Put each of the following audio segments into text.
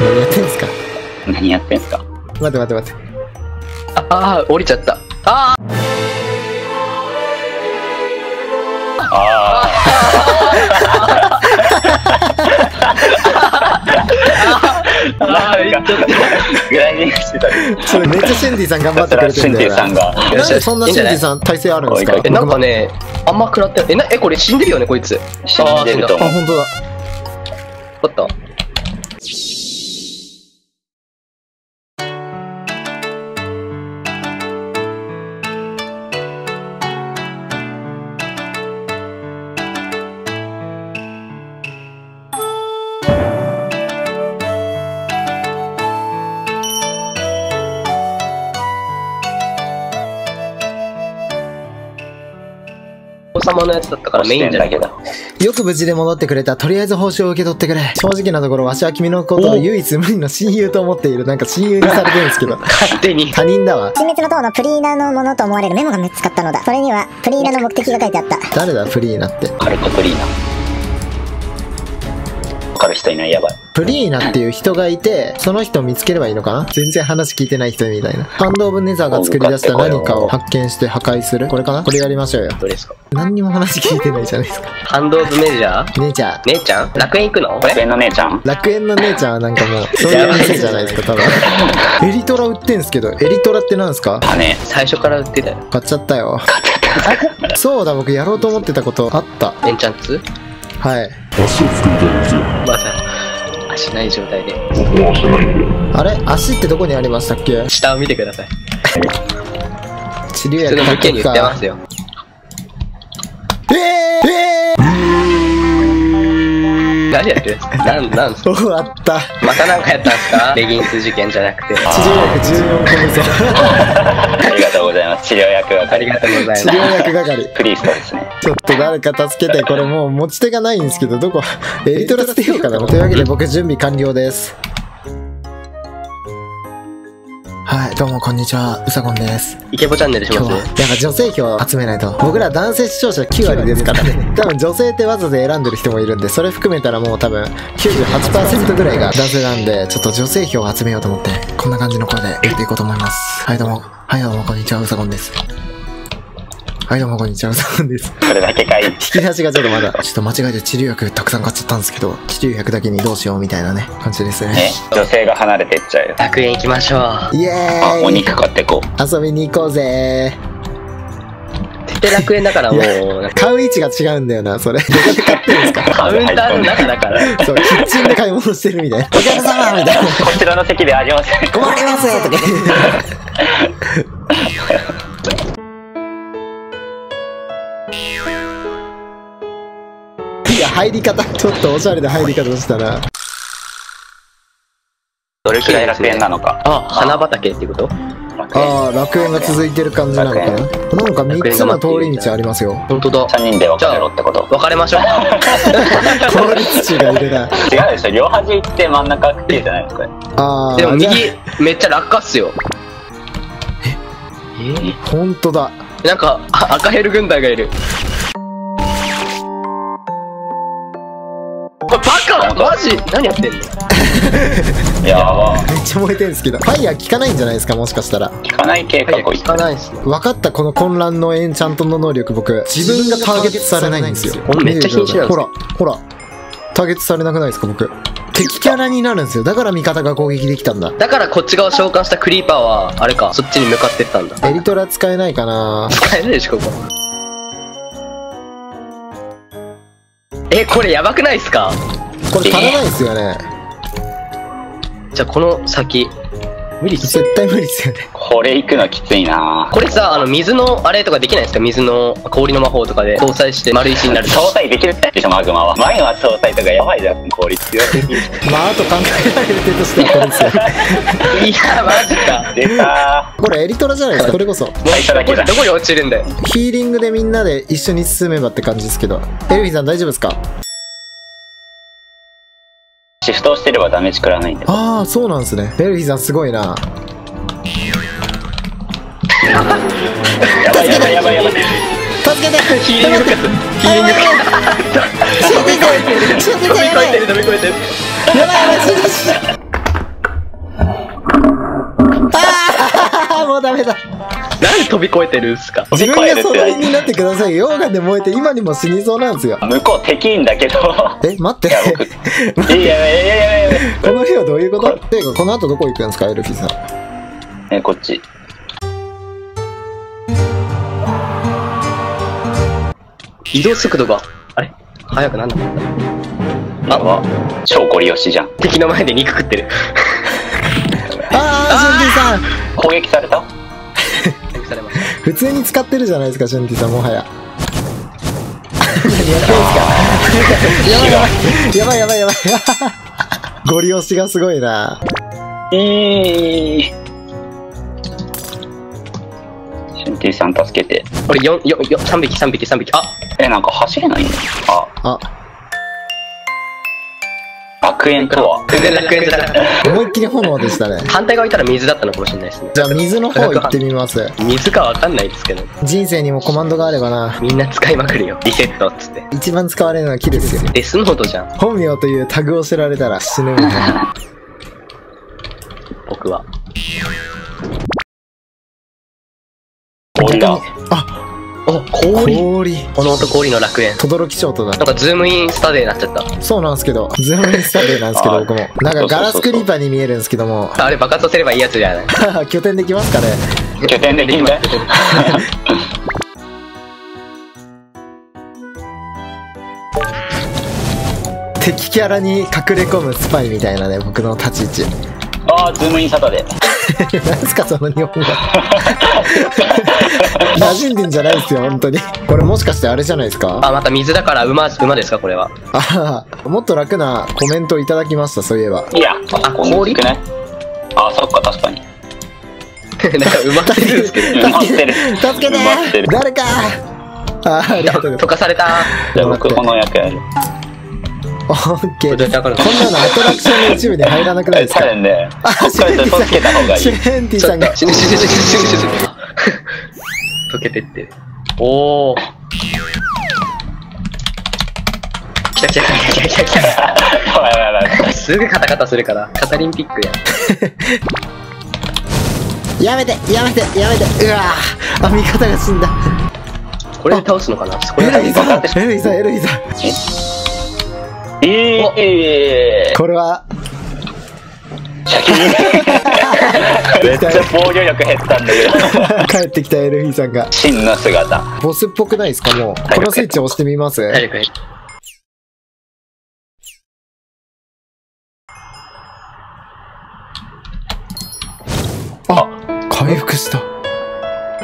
何やってんすか。何やってんすか。待って待って待って。ああ、降りちゃった。ああグライディングしてたり。それめっちゃシンディさん頑張ってくれてるんだよな。なんでそんなシンディさん体勢あるんですか。なんかね、あんま食らってない。これ死んでるよね、こいつ。死んでると思う。あ、ほんとだ。あった。様のやつだったからメインじゃないけど。よく無事で戻ってくれた。とりあえず報酬を受け取ってくれ。正直なところ、わしは君のことを唯一無二の親友と思っている。なんか親友にされてるんですけど。勝手に他人だわ。親密の塔のプリーナのものと思われるメモが見つかったのだ。それにはプリーナの目的が書いてあった。誰だプリーナって。カルトプリーナ。わかる人いない。やばい。プリーナっていう人がいて、その人を見つければいいのかな。全然話聞いてない人みたいな。ハンド・オブ・ネザーが作り出した何かを発見して破壊する。これかな。これやりましょうよ。どれですか。何にも話聞いてないじゃないですか。ハンド・オブ・ネザー。姉ちゃん。姉ちゃん楽園行くの。楽園の姉ちゃん。楽園の姉ちゃんはなんかもうそういう店じゃないですか多分。エリトラ売ってんすけど、エリトラってなんですか。あね、最初から売ってたよ。買っちゃったよ。買っちゃった。そうだ、僕やろうと思ってたことあった。エンチャンツ。はい。足を作りたいんですよ。まだ足ない状態で。あれ、足ってどこにありましたっけ。下を見てください。治療薬の物件に売ってますよ。何やってるんですか。なんですか。終わった。またなんかやったんですか。レギンス事件じゃなくて。治療薬14個目ぞ。ありがとうございます。治療薬係。ありがとうございます。治療薬係。クリストですね。ちょっと誰か助けて。これもう持ち手がないんですけど、どこエリトラ捨てようかな。というわけで僕準備完了です。はい、どうもこんにちは、うさこんです。イケボチャンネルします。やっぱ女性票を集めないと。僕ら男性視聴者9割ですからね。多分女性ってわざと選んでる人もいるんで、それ含めたらもう多分 98% ぐらいが男性なんで、ちょっと女性票を集めようと思って、こんな感じの声で入れていこうと思います。はい、どうも。はい、どうもこんにちは、うさこんです。はい、どうもこんにちは、うさこんです。これだけかい。引き出しがちょっとまだ、ちょっと間違えて治療薬たくさん買っちゃったんですけど、治療薬だけにどうしようみたいなね、感じですね。女性が離れていっちゃうよ。楽園行きましょう。イエーイ。あ、お肉買ってこう。遊びに行こうぜー。絶対楽園だからもう、買う位置が違うんだよな、それ。どこで買ってるんですか。カウンターの中だから。そう、キッチンで買い物してるみたいな。お客様みたいな。こちらの席でありません。困りますとかいや、入り方ちょっとおしゃれな入り方したらどれくらい楽園なのか。あ、花畑っていうこと。ああ、楽園が続いてる感じなのかな。なんか3つの通り道ありますよ。本当だ。3人で分かれろってこと。別れましょう。効率値がいるな。違うでしょ、両端行って真ん中来てじゃないのか。ああ、でも右めっちゃ落下っすよ。え、本当だ。なんか赤ヘル軍団がいる。これバカマジ。何やってんの。やば。めっちゃ燃えてるんですけど、ファイヤー効かないんじゃないですか。もしかしたら効かない系か。こいつ効かないですね。分かった。この混乱のエンチャントの能力、僕自分がターゲットされないんですよ。めっちゃ禁止なんです。ほらほら、ターゲットされなくないですか。僕敵キャラになるんですよ。だから味方が攻撃できたんだ。だからこっち側召喚したクリーパーはあれか、そっちに向かってったんだ。エリトラ使えないかな。使えないでしょここ。これやばくないですか。これ足らないですよね。じゃあこの先無理っす。絶対無理っすよね。これ行くのきついな。これさ、水のあれとかできないですか。水の氷の魔法とかで搭載して丸石になる。搭載できるでしょマグマは。マグマ搭載とかやばいじゃん。氷強い。まああと考えられる手としてはこれですよ。いやマジか。出た。これエリトラじゃないですか。これこそ最初だけだ。どこに落ちるんだよ。ヒーリングでみんなで一緒に進めばって感じですけど。エルフィさん大丈夫ですか。シフトをしてればダメージ食らないんで。ああ、そうなんですね。エルフィさんすごいな。やばいやばいやばいやばい。助けて。ヒーリング復活。ヒーリング復活。飛び越えてる飛び越えてる。やばいやばい。飛び越えてるっすか。自分がそれになってください。溶岩で燃えて今にも死にそうなんですよ。向こう敵いんだけど。え、待って。いやいやいやいや。この日はどういうこと？っていうかこの後どこ行くんですかエルフィさん。こっち。移動速度があれ速くなんなかった。あ、超ゴリ押しじゃん。敵の前で肉食ってる。ああ、シュンティさん。攻撃された？普通に使ってるじゃないですか、シュンティさん、もはや。やばいやばいやばいやばい。ゴリ押しがすごいな。シュンティさん助けて。俺3匹。あ、なんか走れないんだ。あ。楽園とは全然楽園じゃない。思いっきり炎でしたね。反対側いたら水だったのかもしれないですね。じゃあ水の方行ってみます。水かわかんないですけど。人生にもコマンドがあればな。みんな使いまくるよ。リセットっつって。一番使われるのは木ですよ。デスノートじゃん。本名というタグを知られたら死ぬみたいな。僕は。氷だ。あ。氷。この音氷の楽園。轟町とだ。なんかズームインスタデーになっちゃった。そうなんですけど、ズームインスタデーなんですけど、僕も。なんかガラスクリーパーに見えるんですけども。あれ爆発させればいいやつじゃない。拠点できますかね。拠点できます。敵キャラに隠れ込むスパイみたいなね、僕の立ち位置。ああ、ズームインサタデー。何すかその日本語。馴染んでんじゃないですよ本当に。これもしかしてあれじゃないですか。あ、また水だから馬ですかこれは。ああ、もっと楽なコメントをいただきましたそういえば。いや、あ、氷くね。あ、そっか確かに。なんか馬ってる。助けて。誰か。ありがとう。溶かされた。じゃあ僕この役やる。オッケー。こんなのアトラクションの一部に入らなくないですか。シュンティさんが溶けてって。おお。来た来た来た来た来た来た。すぐカタカタするから。カタリンピックや。やめて。うわあ、味方が死んだ。これで倒すのかな。エルイさん。これはめっちゃ防御力減ったんだけど。帰ってきたエルフィーさんが真の姿。ボスっぽくないですか。もうこのスイッチ押してみます。あ、回復した。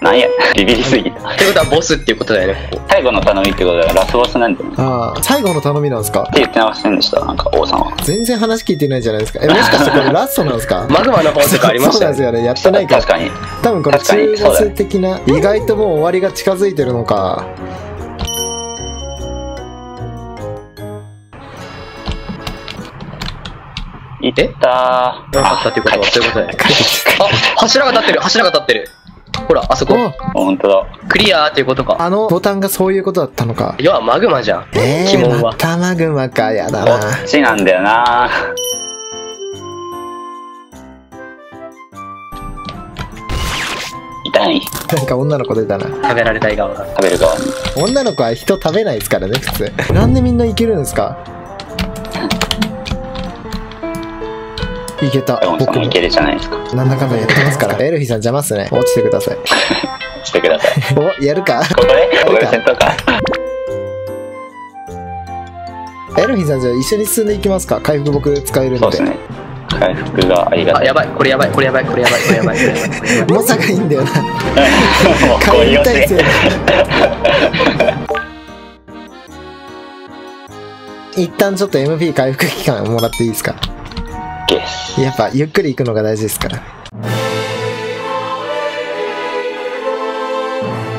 なんや、ビビりすぎた。ってことはボスっていうことだよね。最後の頼みってことはラスボスなんだよね。ああ、最後の頼みなんですかって言ってませんでした。なんか王さんは全然話聞いてないじゃないですか。もしかしてこれラストなんですか。マグマの方とかありましたよね。そうなんですよね、やってないから。確かに多分これ中ボス的な、意外ともう終わりが近づいてるのか。いったー。よかったってことはそういうことだよね。あ、柱が立ってる。ほら、あそこ。本当だ。クリアーっていうことか。あのボタンがそういうことだったのか。いや、マグマじゃん。鬼門は。またマグマか。やだな。こっちなんだよな。痛い。なんか女の子出たな。食べられたい側が。食べる側。女の子は人食べないですからね、普通。なんでみんないけるんですか。いけた。僕もいけるじゃないですか。なんだかんだやってますから。エルフィさん邪魔っすね。落ちてください。落ちてください。お、やるか。ここで。ここで戦闘か。エルフィさんじゃあ一緒に進んでいきますか。回復僕使えるんで。そうですね。回復がありがたい。あ、やばい。これやばい。重さがいいんだよな。帰りたいですよ。一旦ちょっと MP 回復期間もらっていいですか。やっぱゆっくり行くのが大事ですから。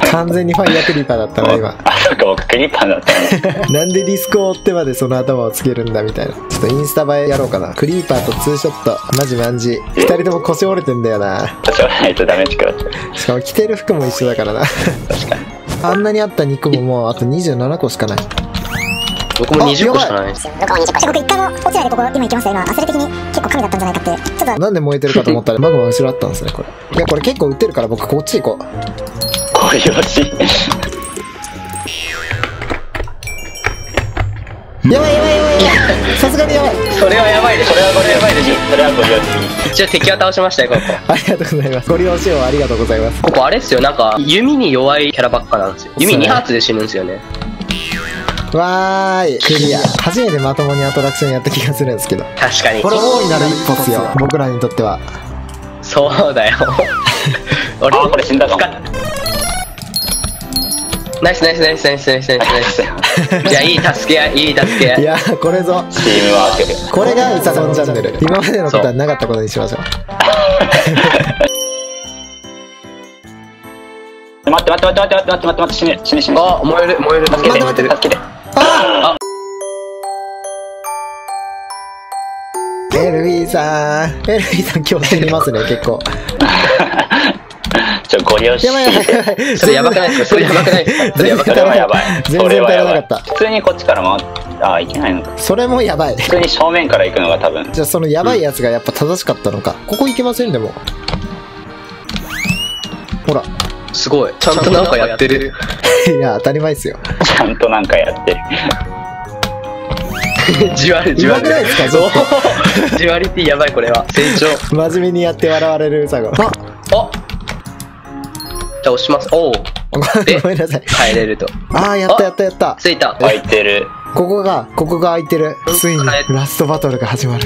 完全にファイヤークリーパーだったな今。あ、そうか、僕クリーパーだったね。なんでリスクを追ってまでその頭をつけるんだみたいな。ちょっとインスタ映えやろうかな。クリーパーとツーショットマジマンジ。2人とも腰折れてんだよな。腰折らないとダメージ食らって。しかも着てる服も一緒だからな。確かに。あんなにあった肉ももうあと27個しかない。僕も20個しかないです。僕1回も落ちないでここ今行きました。今焦り的に結構神だったんじゃないかって。ちょっとなんで燃えてるかと思ったらマグマ後ろあったんですね。これいやこれ結構撃ってるから僕こっち行こう。これよしやばいやばいやばいやばいさすがにやばい。それはやばいでしょ。それはこれやばいでしょ。それはゴリ押し。一応敵は倒しましたよここ。ありがとうございます。ゴリ押しをありがとうございます。ここあれっすよ、なんか弓に弱いキャラばっかなんですよ。弓2発で死ぬんですよね。わーいクリア。初めてまともにアトラクションやった気がするんですけど、確かにこれ大いなる一歩っすよ僕らにとっては。そうだよ俺もこれ死んだかナイスナイスナイスナイスナイスナイスナイス。いやいい助け合いいい助け合い。いやこれぞチームワーク。これがうさどんチャンネル。今までのことはなかったことにしましょう待って待って待って待って待って待って死ね。ああ燃える燃える。助けて待って助けて。ああエルヴィさんエルヴィさん今日死にますね結構。ちょっとゴリ押し。やばいやばい。それやばくないですか。それやばくないですか。それやばくない。やばい。全然足らなかった。普通にこっちから回って、ああ、いけないのか。それもやばい。普通に正面から行くのが多分。じゃあそのやばいやつがやっぱ正しかったのか。ここ行けませんでも。ほら。すごい。ちゃんとなんかやってる。いや、当たり前ですよ。ちゃんとなんかやってる。じわりじわりじわりってやばいこれは。成長。真面目にやって笑われるうさが。あっ。押します。おおごめんなさい。帰れると。ああやったやったやった。ついた。開いてる。ここが開いてる。ついにラストバトルが始まる。